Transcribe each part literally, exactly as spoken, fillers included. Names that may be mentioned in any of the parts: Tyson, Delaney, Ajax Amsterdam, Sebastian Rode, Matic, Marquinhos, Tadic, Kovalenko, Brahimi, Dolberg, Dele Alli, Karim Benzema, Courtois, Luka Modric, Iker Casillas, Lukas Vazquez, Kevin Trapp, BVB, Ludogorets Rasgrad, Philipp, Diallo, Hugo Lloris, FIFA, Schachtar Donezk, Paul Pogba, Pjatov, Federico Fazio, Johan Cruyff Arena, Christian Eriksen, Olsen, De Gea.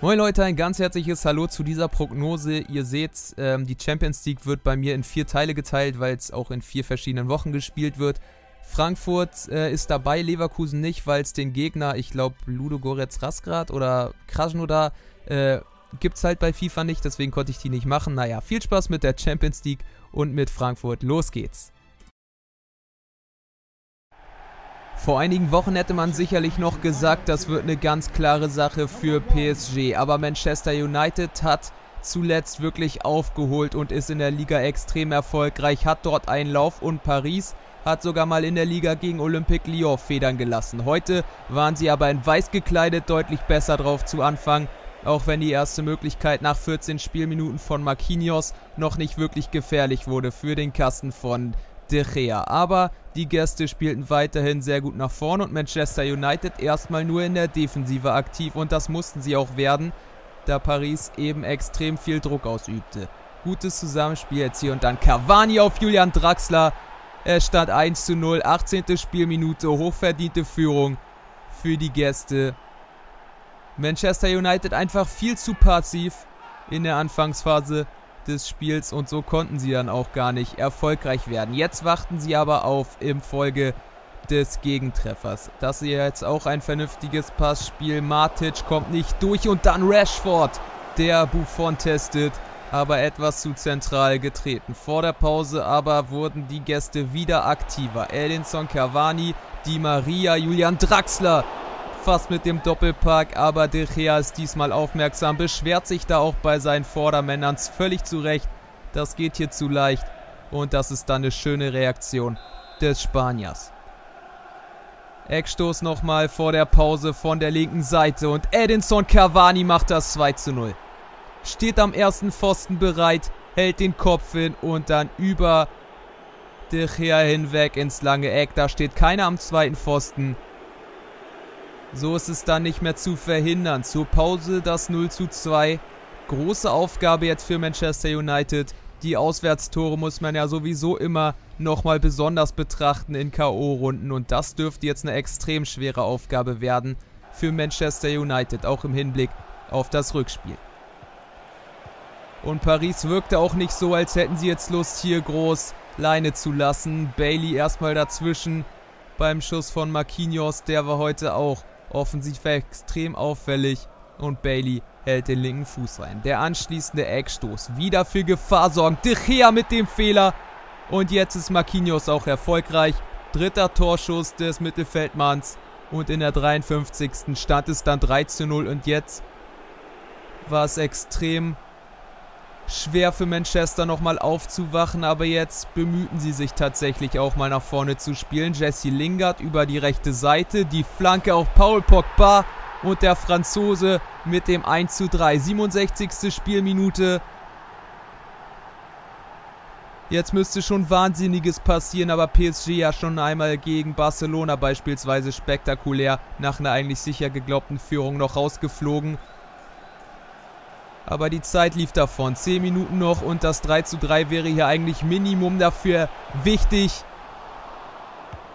Moin Leute, ein ganz herzliches Hallo zu dieser Prognose. Ihr seht, ähm, die Champions League wird bei mir in vier Teile geteilt, weil es auch in vier verschiedenen Wochen gespielt wird. Frankfurt äh, ist dabei, Leverkusen nicht, weil es den Gegner, ich glaube Ludogorets Rasgrad oder Krasnodar, äh, gibt es halt bei FIFA nicht, deswegen konnte ich die nicht machen. Naja, viel Spaß mit der Champions League und mit Frankfurt. Los geht's! Vor einigen Wochen hätte man sicherlich noch gesagt, das wird eine ganz klare Sache für P S G. Aber Manchester United hat zuletzt wirklich aufgeholt und ist in der Liga extrem erfolgreich, hat dort einen Lauf und Paris hat sogar mal in der Liga gegen Olympique Lyon federn gelassen. Heute waren sie aber in weiß gekleidet, deutlich besser drauf zu Anfang. Auch wenn die erste Möglichkeit nach vierzehn Spielminuten von Marquinhos noch nicht wirklich gefährlich wurde für den Kasten von De Gea. Aber die Gäste spielten weiterhin sehr gut nach vorne und Manchester United erstmal nur in der Defensive aktiv. Und das mussten sie auch werden, da Paris eben extrem viel Druck ausübte. Gutes Zusammenspiel jetzt hier und dann Cavani auf Julian Draxler. Es stand eins zu null, achtzehnte Spielminute, hochverdiente Führung für die Gäste. Manchester United einfach viel zu passiv in der Anfangsphase des Spiels und so konnten sie dann auch gar nicht erfolgreich werden. Jetzt warten sie aber auf im Folge des Gegentreffers. Das ist jetzt auch ein vernünftiges Passspiel. Matic kommt nicht durch und dann Rashford, der Buffon testet, aber etwas zu zentral getreten. Vor der Pause aber wurden die Gäste wieder aktiver. Edinson Cavani, Di Maria, Julian Draxler. Fast mit dem Doppelpack, aber De Gea ist diesmal aufmerksam, beschwert sich da auch bei seinen Vordermännern völlig zu Recht. Das geht hier zu leicht und das ist dann eine schöne Reaktion des Spaniers. Eckstoß nochmal vor der Pause von der linken Seite und Edinson Cavani macht das zwei zu null. Steht am ersten Pfosten bereit, hält den Kopf hin und dann über De Gea hinweg ins lange Eck. Da steht keiner am zweiten Pfosten. So ist es dann nicht mehr zu verhindern. Zur Pause das null zu zwei. Große Aufgabe jetzt für Manchester United. Die Auswärtstore muss man ja sowieso immer nochmal besonders betrachten in K O-Runden. Und das dürfte jetzt eine extrem schwere Aufgabe werden für Manchester United. Auch im Hinblick auf das Rückspiel. Und Paris wirkte auch nicht so, als hätten sie jetzt Lust, hier groß Leine zu lassen. Bailey erstmal dazwischen beim Schuss von Marquinhos. Der war heute auch offensiv extrem auffällig und Bailey hält den linken Fuß rein. Der anschließende Eckstoß wieder für Gefahr sorgen. De Gea mit dem Fehler und jetzt ist Marquinhos auch erfolgreich. Dritter Torschuss des Mittelfeldmanns und in der dreiundfünfzigsten stand es dann drei zu null und jetzt war es extrem schwer für Manchester nochmal aufzuwachen, aber jetzt bemühten sie sich tatsächlich auch mal nach vorne zu spielen. Jesse Lingard über die rechte Seite, die Flanke auf Paul Pogba und der Franzose mit dem eins zu drei. siebenundsechzigste Spielminute. Jetzt müsste schon Wahnsinniges passieren, aber P S G ja schon einmal gegen Barcelona beispielsweise spektakulär nach einer eigentlich sicher geglaubten Führung noch rausgeflogen. Aber die Zeit lief davon. zehn Minuten noch und das drei zu drei wäre hier eigentlich Minimum dafür wichtig,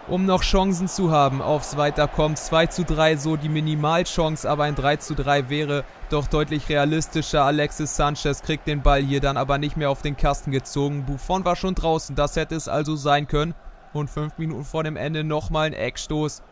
um noch Chancen zu haben aufs Weiterkommen. zwei zu drei so die Minimalchance, aber ein drei zu drei wäre doch deutlich realistischer. Alexis Sanchez kriegt den Ball hier dann aber nicht mehr auf den Kasten gezogen. Buffon war schon draußen, das hätte es also sein können. Und fünf Minuten vor dem Ende nochmal ein Eckstoß.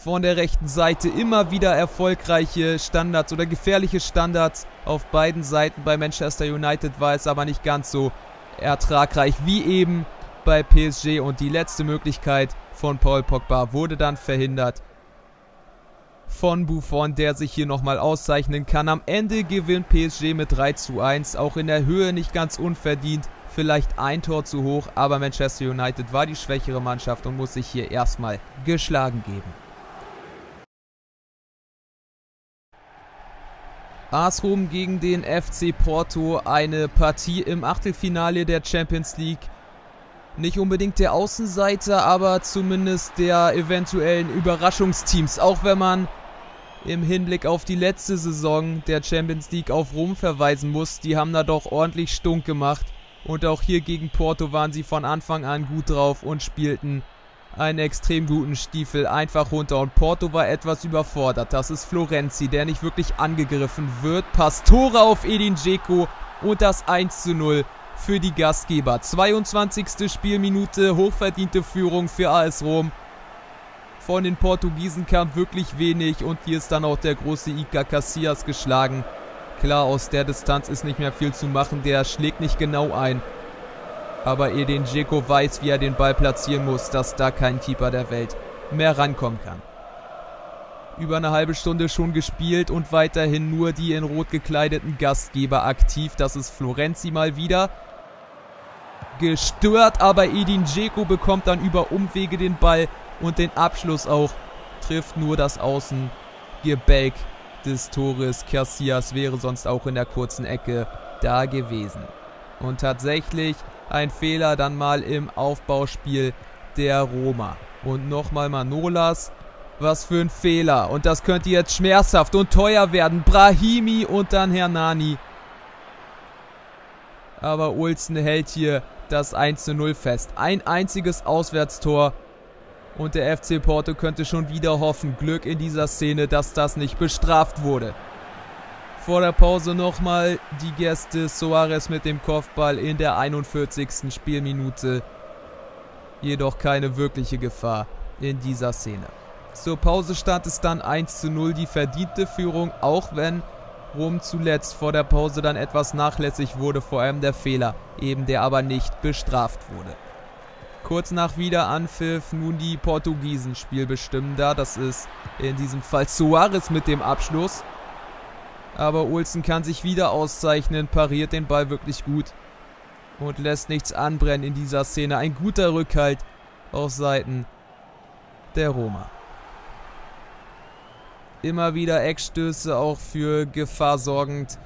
Von der rechten Seite immer wieder erfolgreiche Standards oder gefährliche Standards auf beiden Seiten. Bei Manchester United war es aber nicht ganz so ertragreich wie eben bei P S G. Und die letzte Möglichkeit von Paul Pogba wurde dann verhindert von Buffon, der sich hier nochmal auszeichnen kann. Am Ende gewinnt P S G mit drei zu eins, auch in der Höhe nicht ganz unverdient. Vielleicht ein Tor zu hoch, aber Manchester United war die schwächere Mannschaft und muss sich hier erstmal geschlagen geben. A S Rom gegen den F C Porto, eine Partie im Achtelfinale der Champions League. Nicht unbedingt der Außenseiter, aber zumindest der eventuellen Überraschungsteams. Auch wenn man im Hinblick auf die letzte Saison der Champions League auf Rom verweisen muss, die haben da doch ordentlich stunk gemacht. Und auch hier gegen Porto waren sie von Anfang an gut drauf und spielten einen extrem guten Stiefel einfach runter und Porto war etwas überfordert. Das ist Florenzi, der nicht wirklich angegriffen wird. Pastore auf Edin Dzeko und das eins zu null für die Gastgeber. zweiundzwanzigste Spielminute, hochverdiente Führung für A S Rom. Von den Portugiesen kam wirklich wenig und hier ist dann auch der große Iker Casillas geschlagen. Klar, aus der Distanz ist nicht mehr viel zu machen, der schlägt nicht genau ein. Aber Edin Dzeko weiß, wie er den Ball platzieren muss, dass da kein Keeper der Welt mehr rankommen kann. Über eine halbe Stunde schon gespielt und weiterhin nur die in rot gekleideten Gastgeber aktiv. Das ist Florenzi mal wieder. Gestört, aber Edin Dzeko bekommt dann über Umwege den Ball und den Abschluss auch. Trifft nur das Außengebälk des Tores. Casillas wäre sonst auch in der kurzen Ecke da gewesen. Und tatsächlich ein Fehler dann mal im Aufbauspiel der Roma. Und nochmal Manolas. Was für ein Fehler. Und das könnte jetzt schmerzhaft und teuer werden. Brahimi und dann Hernani. Aber Olsen hält hier das eins zu null fest. Ein einziges Auswärtstor. Und der F C Porto könnte schon wieder hoffen, Glück in dieser Szene, dass das nicht bestraft wurde. Vor der Pause nochmal die Gäste, Soares mit dem Kopfball in der einundvierzigsten Spielminute. Jedoch keine wirkliche Gefahr in dieser Szene. Zur Pause stand es dann eins zu null, die verdiente Führung, auch wenn Rom zuletzt vor der Pause dann etwas nachlässig wurde, vor allem der Fehler, eben der aber nicht bestraft wurde. Kurz nach Wiederanpfiff nun die Portugiesen spielbestimmender. Das ist in diesem Fall Soares mit dem Abschluss. Aber Olsen kann sich wieder auszeichnen, pariert den Ball wirklich gut und lässt nichts anbrennen in dieser Szene. Ein guter Rückhalt auf Seiten der Roma. Immer wieder Eckstöße auch für Gefahr sorgend.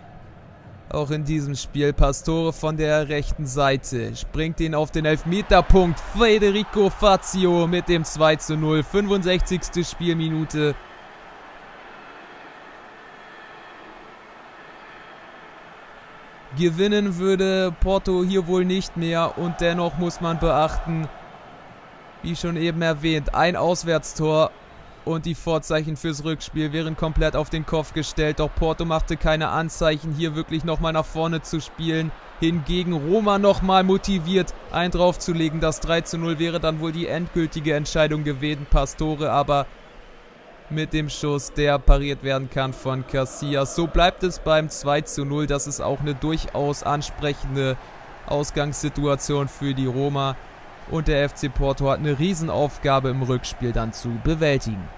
Auch in diesem Spiel, Pastore von der rechten Seite, springt ihn auf den Elfmeterpunkt, Federico Fazio mit dem zwei zu null, fünfundsechzigste Spielminute. Gewinnen würde Porto hier wohl nicht mehr und dennoch muss man beachten, wie schon eben erwähnt, ein Auswärtstor. Und die Vorzeichen fürs Rückspiel wären komplett auf den Kopf gestellt. Doch Porto machte keine Anzeichen, hier wirklich nochmal nach vorne zu spielen. Hingegen Roma nochmal motiviert, einen draufzulegen. Das drei zu null wäre dann wohl die endgültige Entscheidung gewesen. Pastore aber mit dem Schuss, der pariert werden kann von Casillas. So bleibt es beim zwei zu null. Das ist auch eine durchaus ansprechende Ausgangssituation für die Roma. Und der F C Porto hat eine Riesenaufgabe im Rückspiel dann zu bewältigen.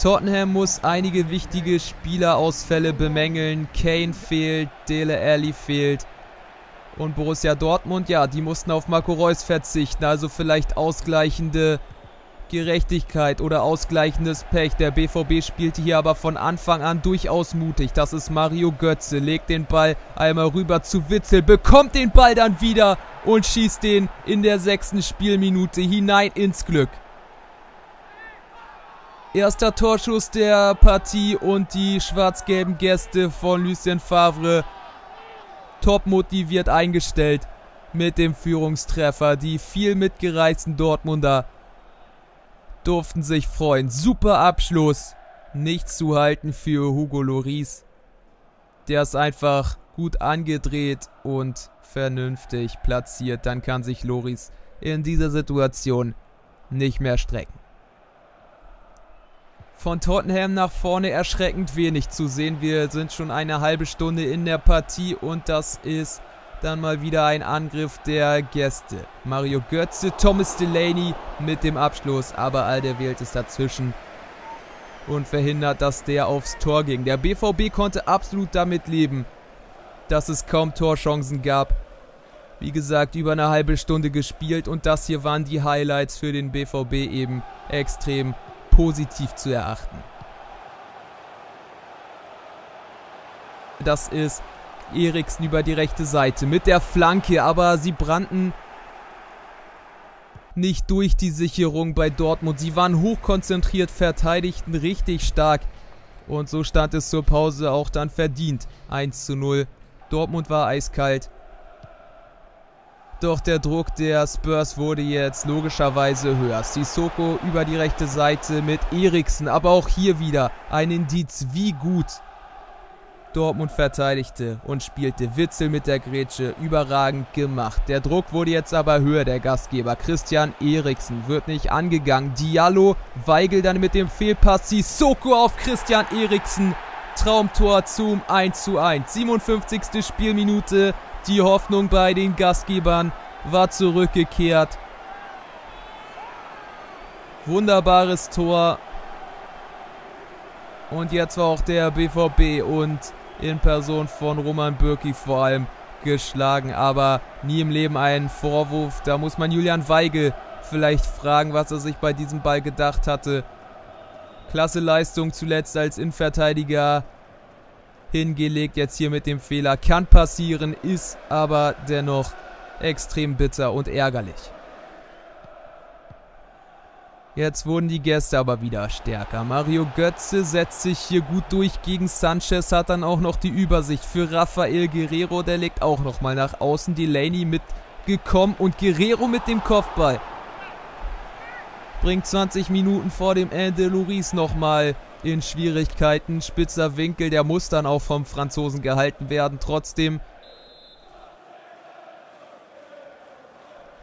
Tottenham muss einige wichtige Spielerausfälle bemängeln. Kane fehlt, Dele Alli fehlt. Und Borussia Dortmund, ja, die mussten auf Marco Reus verzichten. Also vielleicht ausgleichende Gerechtigkeit oder ausgleichendes Pech. Der B V B spielte hier aber von Anfang an durchaus mutig. Das ist Mario Götze, legt den Ball einmal rüber zu Witzel, bekommt den Ball dann wieder und schießt den in der sechsten Spielminute hinein ins Glück. Erster Torschuss der Partie und die schwarz-gelben Gäste von Lucien Favre top motiviert eingestellt mit dem Führungstreffer. Die viel mitgereisten Dortmunder durften sich freuen. Super Abschluss. Nichts zu halten für Hugo Lloris. Der ist einfach gut angedreht und vernünftig platziert. Dann kann sich Lloris in dieser Situation nicht mehr strecken. Von Tottenham nach vorne erschreckend wenig zu sehen. Wir sind schon eine halbe Stunde in der Partie und das ist dann mal wieder ein Angriff der Gäste. Mario Götze, Thomas Delaney mit dem Abschluss, aber Alderweireld ist dazwischen und verhindert, dass der aufs Tor ging. Der B V B konnte absolut damit leben, dass es kaum Torchancen gab. Wie gesagt, über eine halbe Stunde gespielt und das hier waren die Highlights für den B V B, eben extrem positiv zu erachten. Das ist Eriksen über die rechte Seite mit der Flanke, aber sie brannten nicht durch die Sicherung bei Dortmund. Sie waren hochkonzentriert, verteidigten richtig stark und so stand es zur Pause auch dann verdient eins zu null. Dortmund war eiskalt Doch der Druck der Spurs wurde jetzt logischerweise höher. Sissoko über die rechte Seite mit Eriksen. Aber auch hier wieder ein Indiz, wie gut Dortmund verteidigte und spielte. Witzel mit der Grätsche, überragend gemacht. Der Druck wurde jetzt aber höher, der Gastgeber. Christian Eriksen wird nicht angegangen. Diallo, Weigel dann mit dem Fehlpass. Sissoko auf Christian Eriksen. Traumtor zum eins zu eins. siebenundfünfzigste Spielminute. Die Hoffnung bei den Gastgebern war zurückgekehrt. Wunderbares Tor. Und jetzt war auch der B V B und in Person von Roman Bürki vor allem geschlagen. Aber nie im Leben ein Vorwurf. Da muss man Julian Weigel vielleicht fragen, was er sich bei diesem Ball gedacht hatte. Klasse Leistung zuletzt als Innenverteidiger hingelegt. Jetzt hier mit dem Fehler. Kann passieren, ist aber dennoch extrem bitter und ärgerlich. Jetzt wurden die Gäste aber wieder stärker. Mario Götze setzt sich hier gut durch gegen Sanchez, hat dann auch noch die Übersicht für Rafael Guerrero. Der legt auch nochmal nach außen. Delaney mitgekommen und Guerrero mit dem Kopfball. Bringt zwanzig Minuten vor dem Ende Lloris nochmal in Schwierigkeiten. Spitzer Winkel, der muss dann auch vom Franzosen gehalten werden. Trotzdem,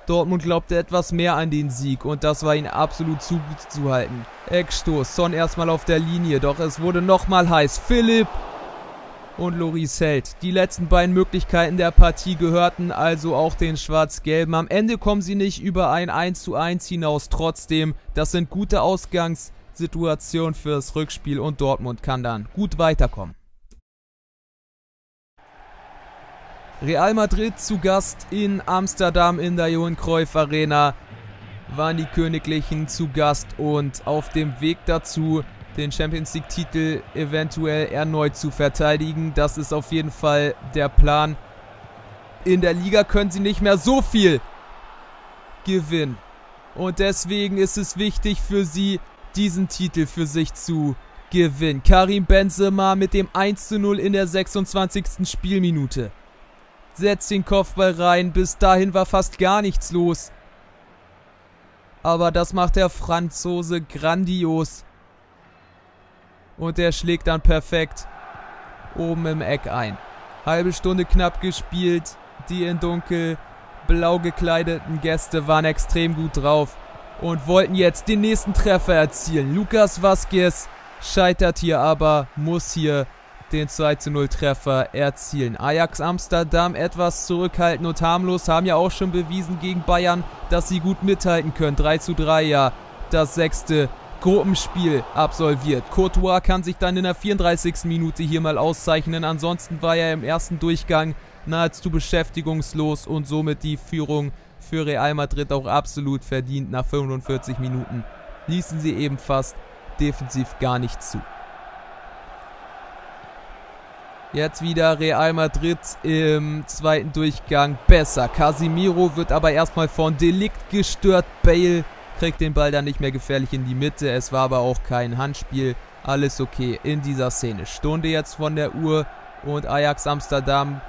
Dortmund glaubte etwas mehr an den Sieg und das war ihnen absolut zu gut zu halten. Eckstoß, Son erstmal auf der Linie, doch es wurde nochmal heiß. Philipp und Lloris hält. Die letzten beiden Möglichkeiten der Partie gehörten also auch den Schwarz-Gelben. Am Ende kommen sie nicht über ein eins zu eins hinaus. Trotzdem, das sind gute Ausgangssituationen fürs Rückspiel und Dortmund kann dann gut weiterkommen. Real Madrid zu Gast in Amsterdam in der Johan Cruyff Arena waren die Königlichen zu Gast und auf dem Weg dazu, den Champions League Titel eventuell erneut zu verteidigen. Das ist auf jeden Fall der Plan. In der Liga können sie nicht mehr so viel gewinnen. Und deswegen ist es wichtig für sie, diesen Titel für sich zu gewinnen. Karim Benzema mit dem eins zu null in der sechsundzwanzigsten Spielminute. Setzt den Kopfball rein. Bis dahin war fast gar nichts los. Aber das macht der Franzose grandios. Und der schlägt dann perfekt oben im Eck ein. Halbe Stunde knapp gespielt. Die in dunkelblau gekleideten Gäste waren extrem gut drauf. Und wollten jetzt den nächsten Treffer erzielen. Lukas Vazquez scheitert hier aber, muss hier den zwei zu null Treffer erzielen. Ajax Amsterdam etwas zurückhaltend und harmlos, haben ja auch schon bewiesen gegen Bayern, dass sie gut mithalten können. drei zu drei, ja, das sechste Gruppenspiel absolviert. Courtois kann sich dann in der vierunddreißigsten Minute hier mal auszeichnen. Ansonsten war er im ersten Durchgang nahezu beschäftigungslos und somit die Führung für Real Madrid auch absolut verdient. Nach fünfundvierzig Minuten ließen sie eben fast defensiv gar nicht zu. Jetzt wieder Real Madrid im zweiten Durchgang besser. Casemiro wird aber erstmal von Delikt gestört. Bale kriegt den Ball dann nicht mehr gefährlich in die Mitte. Es war aber auch kein Handspiel. Alles okay in dieser Szene. Stunde jetzt von der Uhr und Ajax Amsterdam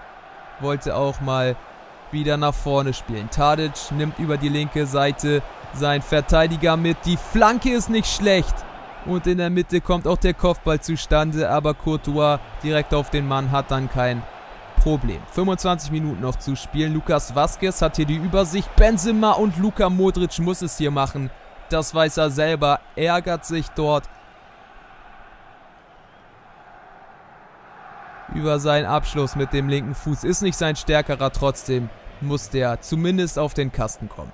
wollte auch mal wieder nach vorne spielen. Tadic nimmt über die linke Seite seinen Verteidiger mit. Die Flanke ist nicht schlecht. Und in der Mitte kommt auch der Kopfball zustande, aber Courtois direkt auf den Mann hat dann kein Problem. fünfundzwanzig Minuten noch zu spielen. Lukas Vazquez hat hier die Übersicht. Benzema und Luka Modric muss es hier machen. Das weiß er selber, ärgert sich dort über seinen Abschluss mit dem linken Fuß. Ist nicht sein stärkerer, trotzdem muss der zumindest auf den Kasten kommen.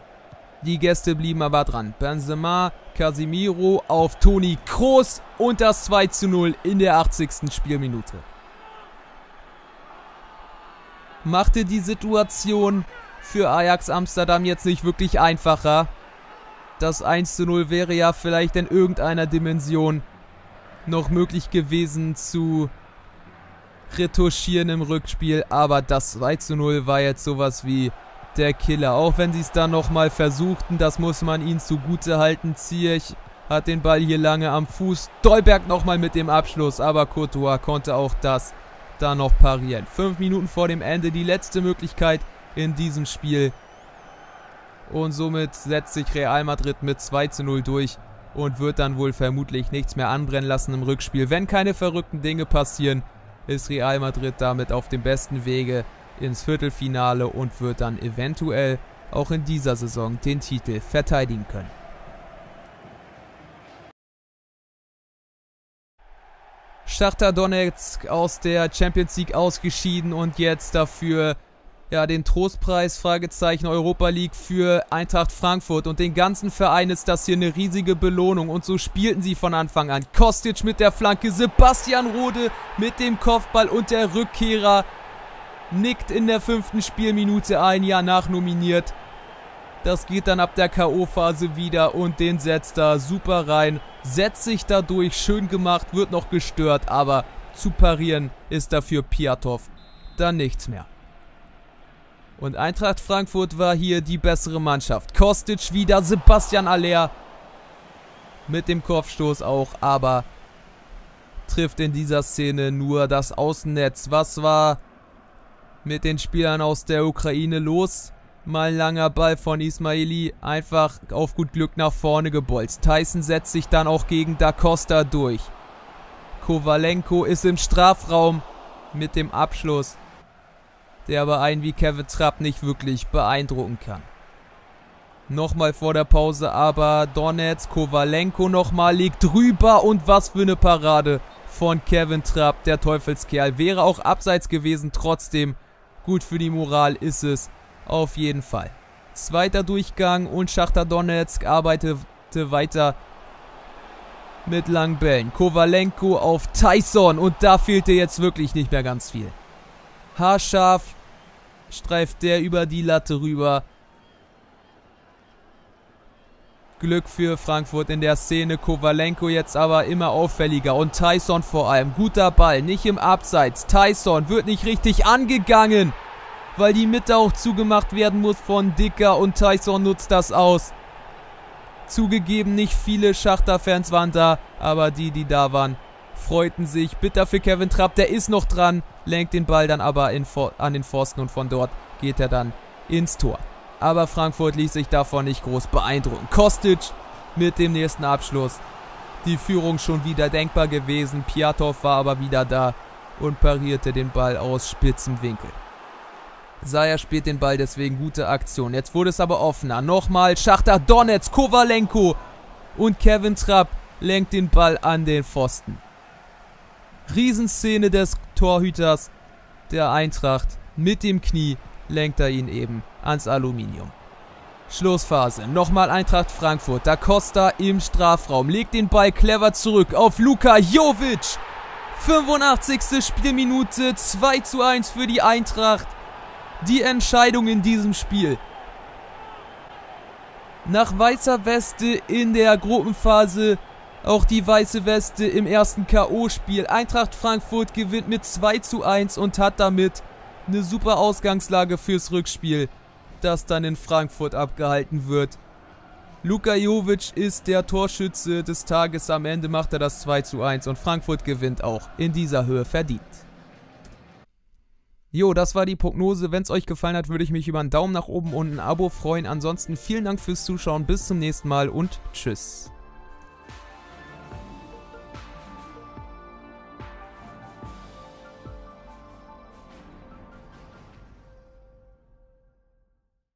Die Gäste blieben aber dran. Benzema, Casemiro auf Toni Kroos und das zwei zu null in der achtzigsten Spielminute. Machte die Situation für Ajax Amsterdam jetzt nicht wirklich einfacher. Das eins zu null wäre ja vielleicht in irgendeiner Dimension noch möglich gewesen zu retuschieren im Rückspiel. Aber das zwei zu null war jetzt sowas wie der Killer, auch wenn sie es dann nochmal versuchten, das muss man ihnen zugute halten. Ziyech hat den Ball hier lange am Fuß, Dolberg nochmal mit dem Abschluss, aber Courtois konnte auch das dann noch parieren. Fünf Minuten vor dem Ende, die letzte Möglichkeit in diesem Spiel Und somit setzt sich Real Madrid mit zwei zu null durch und wird dann wohl vermutlich nichts mehr anbrennen lassen im Rückspiel. Wenn keine verrückten Dinge passieren, ist Real Madrid damit auf dem besten Wege ins Viertelfinale und wird dann eventuell auch in dieser Saison den Titel verteidigen können. Schachtar Donezk aus der Champions League ausgeschieden und jetzt dafür ja den Trostpreis Fragezeichen Europa League für Eintracht Frankfurt und den ganzen Verein ist das hier eine riesige Belohnung und so spielten sie von Anfang an. Kostic mit der Flanke, Sebastian Rode mit dem Kopfball und der Rückkehrer nickt in der fünften Spielminute ein, ja nachnominiert. Das geht dann ab der K O-Phase wieder und den setzt er super rein. Setzt sich dadurch, schön gemacht, wird noch gestört, aber zu parieren ist dafür Pjatov dann nichts mehr. Und Eintracht Frankfurt war hier die bessere Mannschaft. Kostic wieder, Sebastian Aller mit dem Kopfstoß auch, aber trifft in dieser Szene nur das Außennetz. Was war mit den Spielern aus der Ukraine los? Mal ein langer Ball von Ismaili, einfach auf gut Glück nach vorne gebolzt. Tyson setzt sich dann auch gegen Da Costa durch. Kovalenko ist im Strafraum mit dem Abschluss, der aber einen wie Kevin Trapp nicht wirklich beeindrucken kann. Nochmal vor der Pause aber Donetsk, Kovalenko nochmal, legt drüber und was für eine Parade von Kevin Trapp, der Teufelskerl. Wäre auch abseits gewesen, trotzdem gut für die Moral ist es auf jeden Fall. Zweiter Durchgang und Schachtar Donezk arbeitete weiter mit langen Bällen. Kovalenko auf Tyson und da fehlte jetzt wirklich nicht mehr ganz viel. Haarscharf streift der über die Latte rüber. Glück für Frankfurt in der Szene. Kovalenko jetzt aber immer auffälliger und Tyson vor allem. Guter Ball, nicht im Abseits. Tyson wird nicht richtig angegangen, weil die Mitte auch zugemacht werden muss von Dicker und Tyson nutzt das aus. Zugegeben, nicht viele Schachtar-Fans waren da, aber die, die da waren, freuten sich. Bitter für Kevin Trapp, der ist noch dran, lenkt den Ball dann aber in, an den Pfosten und von dort geht er dann ins Tor. Aber Frankfurt ließ sich davon nicht groß beeindrucken. Kostic mit dem nächsten Abschluss. Die Führung schon wieder denkbar gewesen, Pjatov war aber wieder da und parierte den Ball aus spitzem Winkel. Zaja spielt den Ball, deswegen gute Aktion. Jetzt wurde es aber offener. Nochmal Schachtar Donezk, Kovalenko und Kevin Trapp lenkt den Ball an den Pfosten. Riesenszene des Torhüters der Eintracht. Mit dem Knie lenkt er ihn eben ans Aluminium. Schlussphase. Nochmal Eintracht Frankfurt. Da Costa im Strafraum. Legt den Ball clever zurück auf Luka Jovic. fünfundachtzigste Spielminute. zwei zu eins für die Eintracht. Die Entscheidung in diesem Spiel. Nach weißer Weste in der Gruppenphase auch die weiße Weste im ersten K O-Spiel. Eintracht Frankfurt gewinnt mit zwei zu eins und hat damit eine super Ausgangslage fürs Rückspiel, das dann in Frankfurt abgehalten wird. Luka Jovic ist der Torschütze des Tages. Am Ende macht er das zwei zu eins und Frankfurt gewinnt auch in dieser Höhe verdient. Jo, das war die Prognose. Wenn es euch gefallen hat, würde ich mich über einen Daumen nach oben und ein Abo freuen. Ansonsten vielen Dank fürs Zuschauen, bis zum nächsten Mal und tschüss.